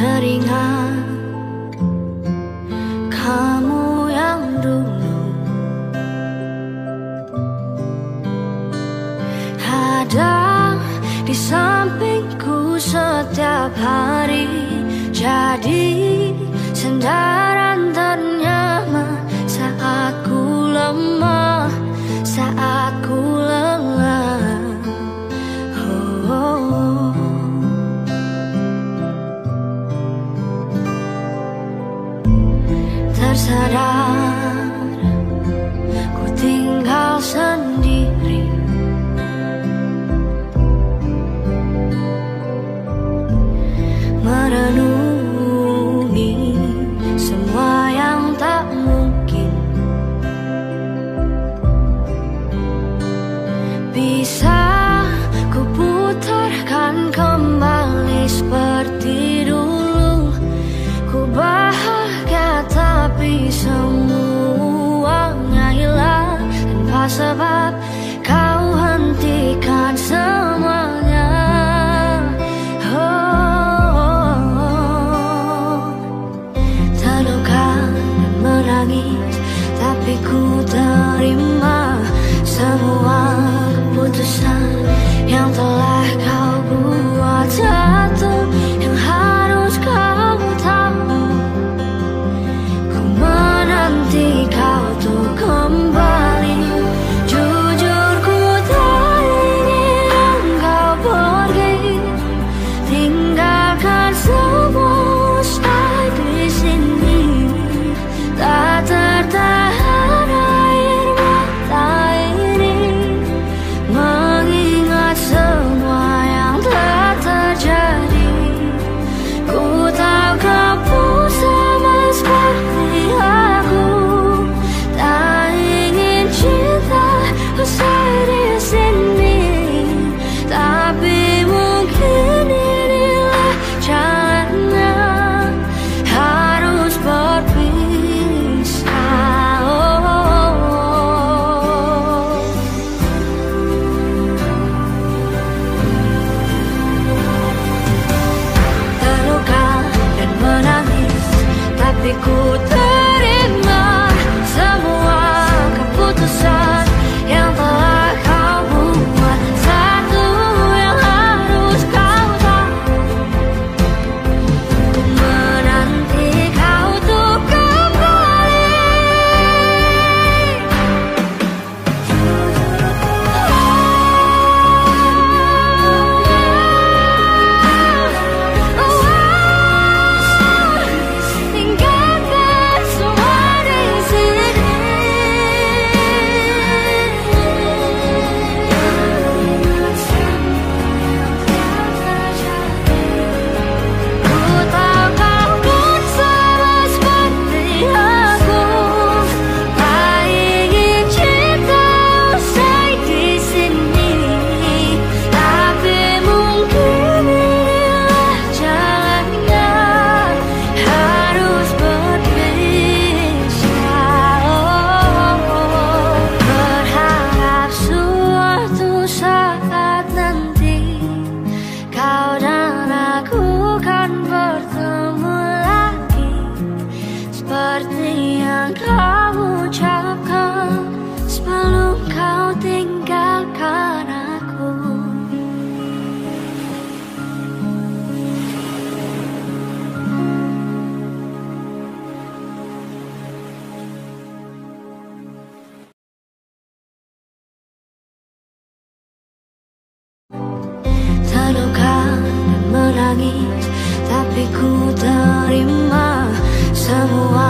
teringat kamu yang dulu ada di sampingku setiap hari, jadi sandaran ternyaman saat ku lemah, saat ku lelah. Oh, oh, oh. Tersadar ku tinggal sendiri, merenungi semua yang tak mungkin bisa ku putarkan kembali seperti dulu. Ku bahagia tapi semuanya hilang tanpa sebab. Kau hentikan semuanya. Tapi ku terima semua keputusan yang telah kau buat. Satu yang harus kamu tahu, ku menanti kau tuh kembali. Jujur ku tak ingin kau pergi, tinggalkan semua usai di sini. Tak tertahan air mata ini mengingat semua yang telah terjadi. Ku tahu kamu sama seperti aku, tak ingin cinta usai di sini. Tapi mungkin inilah jalannya, harus berpisah. Tapi ku terima semua keputusan yang telah kau buat. Satu yang harus kau tahu, ku menanti kau tuh kembali. Tinggalkan semua di sini. Ku tahu kau pun sama seperti aku, tak ingin cinta usai di sini. Tapi mungkin inilah jalannya, harus berpisah. Oh, berharap suatu saat nanti kau dan aku kan bertemu lagi, seperti yang kamu ucapkan sebelum kau tinggalkan aku. Terluka dan menangis, tapi ku terima semua